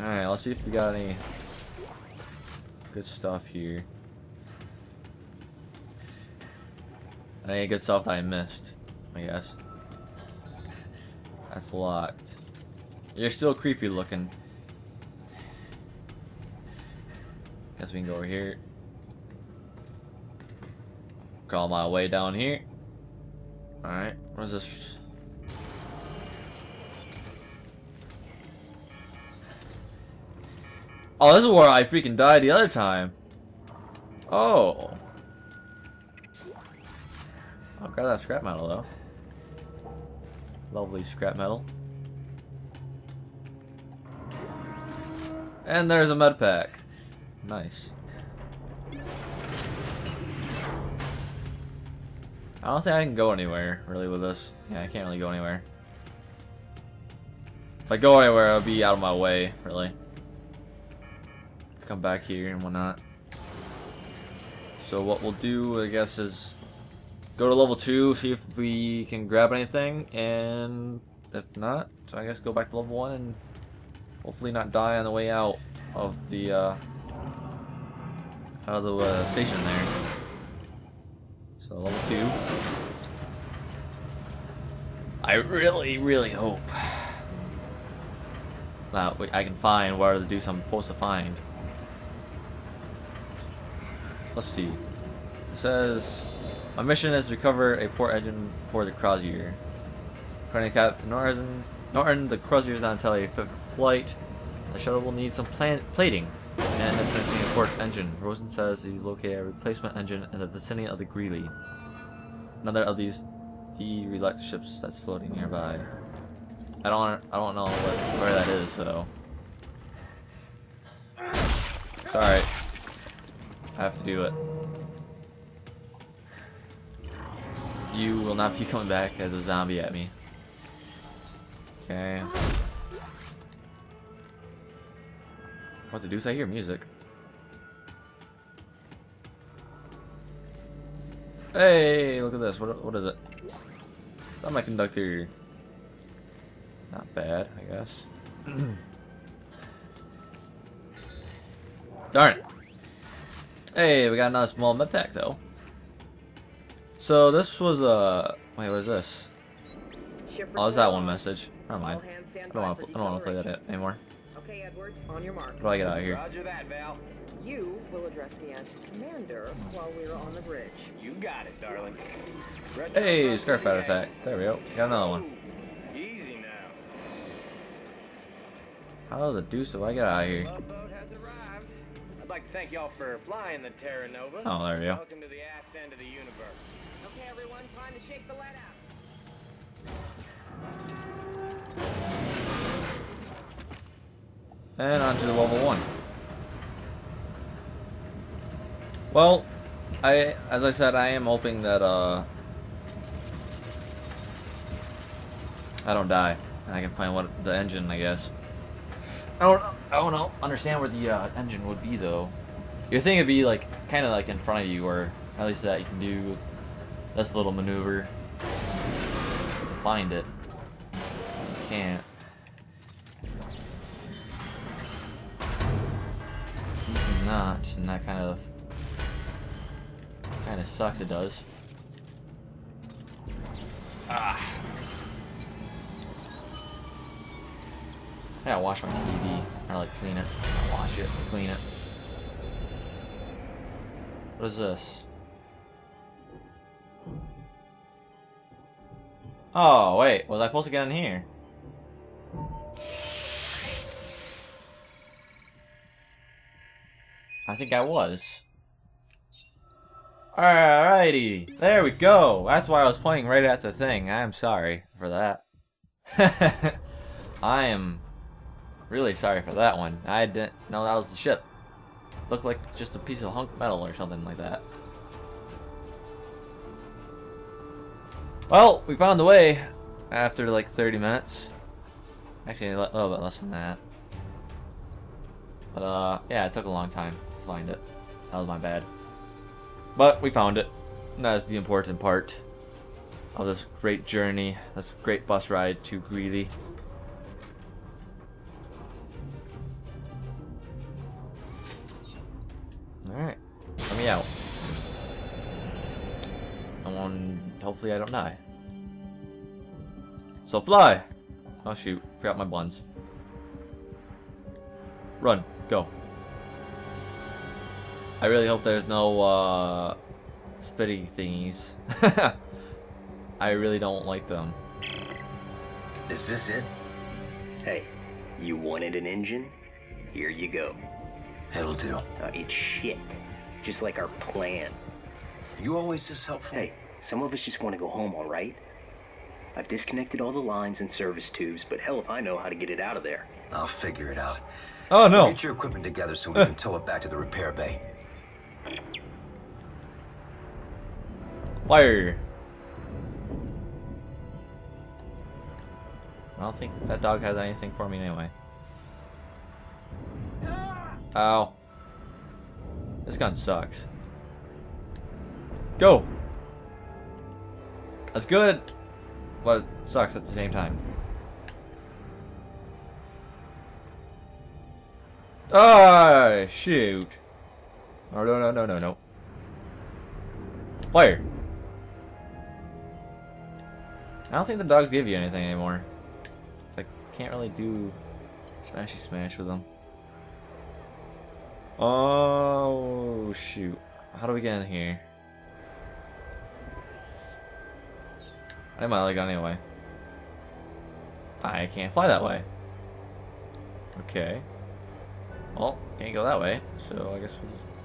Alright, let's see if we got any good stuff here. Any good stuff that I missed, I guess. That's locked. You're still creepy looking. Guess we can go over here. Crawl my way down here. Alright, what is this? Oh, this is where I freaking died the other time. Oh. I'll grab that scrap metal though. Lovely scrap metal. And there's a med pack. Nice. I don't think I can go anywhere really with this. Yeah, I can't really go anywhere. If I go anywhere, I'll be out of my way, really. Come back here and whatnot. So what we'll do, I guess, is go to level 2, see if we can grab anything, and if not, so I guess go back to level 1 and hopefully not die on the way out of the station there. So level 2. I really hope that I can find where the deuce I'm supposed to find. Let's see. It says, my mission is to recover a port engine for the Crozier. According to Captain Norton, the Crozier is not entirely fit for flight. The shuttle will need some plating, and it's missing a port engine. Rosen says he's located a replacement engine in the vicinity of the Greeley, another of these derelict ships that's floating nearby. I don't know where that is, so. It's alright. I have to do it. You will not be coming back as a zombie at me. Okay. What the deuce? I hear music. Hey, look at this. What is it? It's not my conductor. Not bad, I guess. Darn it. Hey, we got another small med pack though. So this was a wait. What is this? Oh, is that one message? Never mind. I don't want to play that anymore. Okay, Edwards, on your mark. What do I get out of here? Roger that, Val. You will address me as Commander while we're on the bridge. You got it, darling. Hey, Scarf Artifact. There we go. Got another one. Easy now. How the deuce do I get out of here? I'd like to thank y'all for flying the Terra Nova. Oh, there we go. Welcome to the ass end of the universe. Okay, everyone, time to shake the lead out. And on to level 1. Well, as I said, I am hoping that I don't die and I can find what the engine, I guess. I don't understand where the engine would be though. Your thing would be like kind of like in front of you, or at least that you can do this little maneuver to find it. You can't. You cannot, and that kind of sucks. It does. Ah. I gotta wash my TV, or like clean it. I wash it, clean it. What is this? Oh wait, was I supposed to get in here? I think I was. Alrighty, there we go. That's why I was pointing right at the thing. I am sorry for that. I am really sorry for that one. I didn't know that was the ship. Looked like just a piece of hunk metal or something like that. Well, we found the way after like 30 minutes. Actually, a little bit less than that. But yeah, it took a long time to find it. That was my bad. But we found it. And that's the important part of this great journey, this great bus ride to Greeley. out. I want... Hopefully I don't die. So fly! Oh shoot, forgot my buns. Run, go. I really hope there's no spitty thingies. I really don't like them. Is this it? Hey, you wanted an engine? Here you go. It'll do. It's shit. Just like our plan. Are you always this helpful? Hey, some of us just want to go home, alright? I've disconnected all the lines and service tubes, but hell if I know how to get it out of there. I'll figure it out. Oh no! Get your equipment together so we can tow it back to the repair bay. Fire! I don't think that dog has anything for me anyway. Ow. This gun sucks. Go! That's good, but it sucks at the same time. Ah, shoot. Oh, no. Fire! I don't think the dogs give you anything anymore. So I can't really do smashy smash with them. Oh, shoot. How do we get in here? I need my leg on anyway. I can't fly that way. Okay. Well, can't go that way, so I guess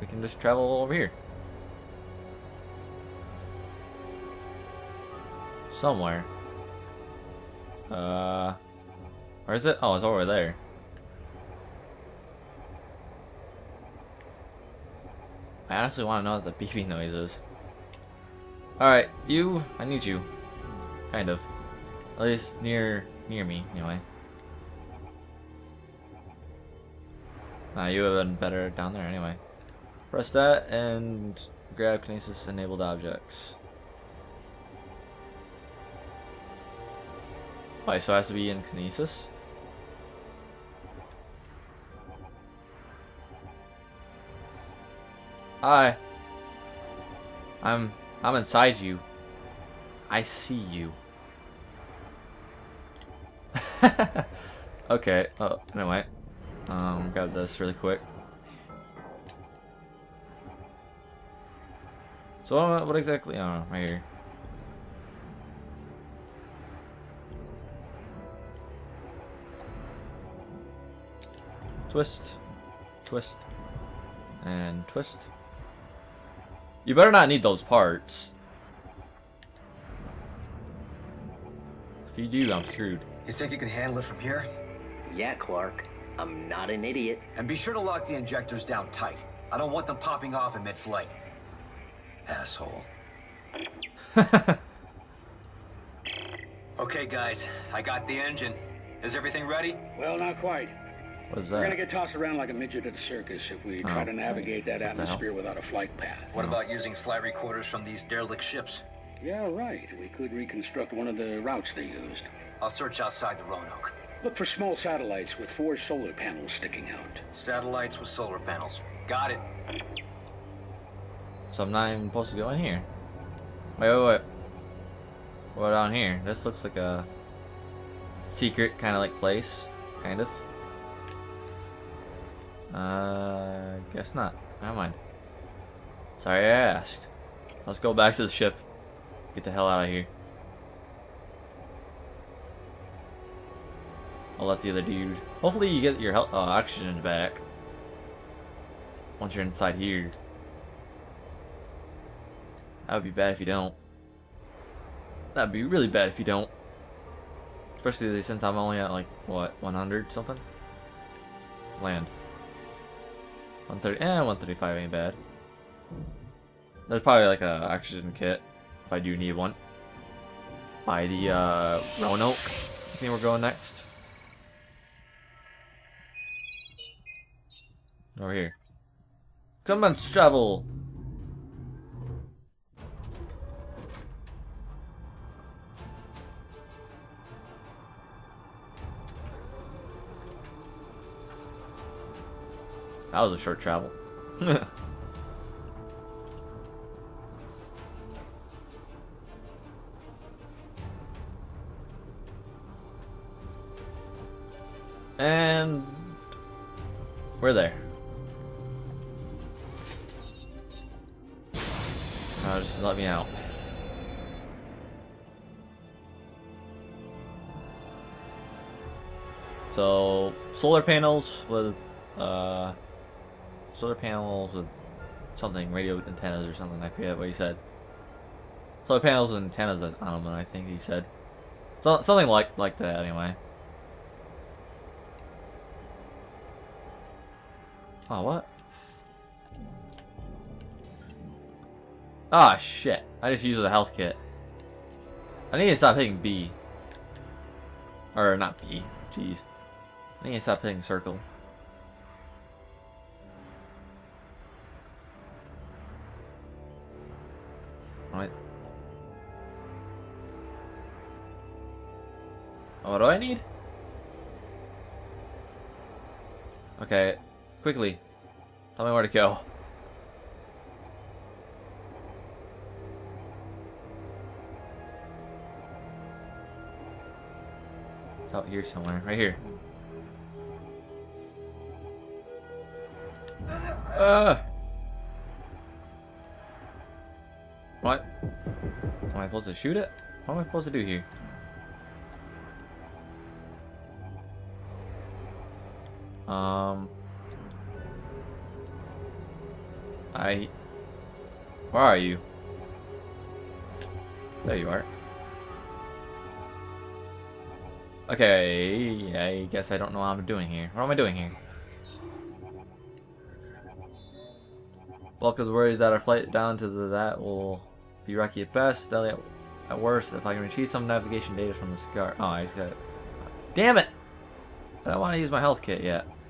we can just travel over here. Somewhere. Where is it? Oh, it's over there. I honestly want to know what the beeping noise is. Alright, you, I need you. Kind of. At least near me, anyway. Nah, you would have been better down there anyway. Press that and grab Kinesis enabled objects. Wait, so it has to be in Kinesis? Hi. I'm inside you. I see you. Okay. Oh, anyway. Grab this really quick. So what exactly? I don't know. Right here. Twist, twist, and twist. You better not need those parts. If you do, I'm screwed. You think you can handle it from here? Yeah, Clark. I'm not an idiot. And be sure to lock the injectors down tight. I don't want them popping off in mid-flight. Asshole. Okay, guys. I got the engine. Is everything ready? Well, not quite. What's that? We're gonna get tossed around like a midget at a circus if we try to navigate that atmosphere without a flight path. What about using flight recorders from these derelict ships? Yeah, right. We could reconstruct one of the routes they used. I'll search outside the Roanoke. Look for small satellites with 4 solar panels sticking out. Satellites with solar panels. Got it. So I'm not even supposed to go in here. Wait. What down here? This looks like a secret kind of like place. Kind of. Guess not. Never mind. Sorry I asked. Let's go back to the ship. Get the hell out of here. I'll let the other dude. Hopefully you get your health oxygen back once you're inside here. That would be bad if you don't. That'd be really bad if you don't. Especially since I'm only at like what 100 something. Land. 130 and 135 ain't bad. There's probably like a oxygen kit if I do need one. By the Roanoke. I think we're going next. Over here. Come on, travel. That was a short travel. And we're there. Oh, just let me out. So solar panels with something, radio antennas or something. I forget what he said. Solar panels and antennas on them, I think he said. So, something like that, anyway. Oh, what? Ah, shit. I just used the health kit. I need to stop hitting B. Or, not B. Jeez. I need to stop hitting circle. Alright. Oh, what do I need? Okay. Quickly. Tell me where to go. It's out here somewhere. Right here. What? Am I supposed to shoot it? What am I supposed to do here? Where are you? There you are. Okay, I guess I don't know what I'm doing here. What am I doing here? Bulk is worried that our flight down to that will be rocky at best, deadly at worst. If I can retrieve some navigation data from the scar. Oh, I said. Damn it! I don't want to use my health kit yet.